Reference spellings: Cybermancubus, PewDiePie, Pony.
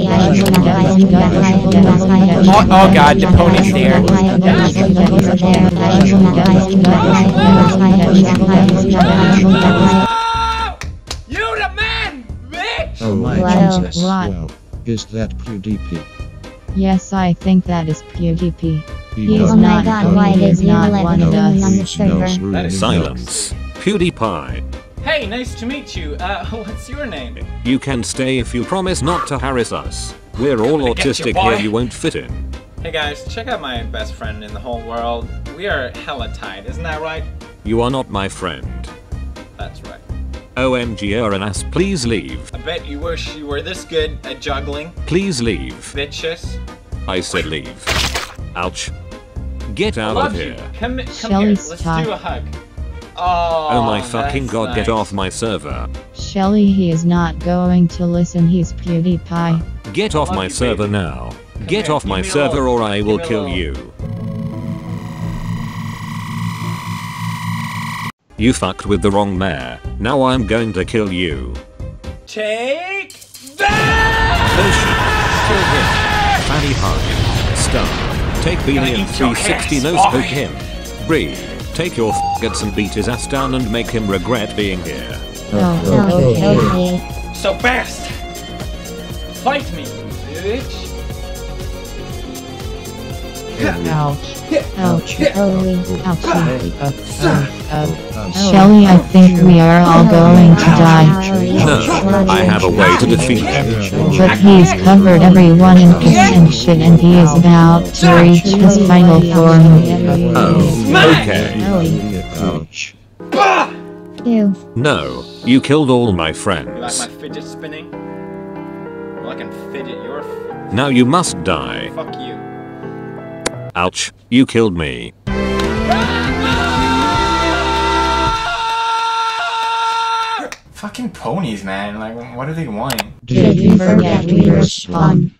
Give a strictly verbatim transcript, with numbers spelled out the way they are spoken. Oh, oh god, the pony's there. You the man, bitch! Oh my well, Jesus. Wow. Is that PewDiePie? Yes, I think that is PewDiePie. He is oh not, my god, why is not one of us. No, silence. PewDiePie. Hey, nice to meet you. Uh, what's your name? You can stay if you promise not to harass us. We're all autistic you, here, you won't fit in. Hey guys, check out my best friend in the whole world. We are hella tight, isn't that right? You are not my friend. That's right. O M G Aranas, please leave. I bet you wish you were this good at juggling. Please leave. Bitches. I said leave. Ouch. Get out of here. You. Come, come Shall here, let's stop. do a hug. Oh, oh my fucking god, nice. Get off my server. Shelly, he is not going to listen, he's PewDiePie. Get off my server baby. now. Come get here, off my server little, or I will kill you. You fucked with the wrong mare. Now I'm going to kill you. Take that! Kill him. Fanny hide. Stun. Take Beanie and three sixty nose poke him. Breathe. Take your f***ts and beat his ass down and make him regret being here. Oh, okay. Okay. So fast! Fight me, bitch! Ouch. Ouch. Ouch. Ouch. Shelly, I think we are all going to die. No, I have a way to defeat him. But he's covered everyone in piss and shit and he is about to reach his final form. Oh, okay. Ouch. No, you killed all my friends. You like my fidget spinning? Well, I can fidget your f- Now you must die. Fuck you. Ouch, you killed me. Fucking ponies, man. Like, what do they want? Did you forget we were spawn?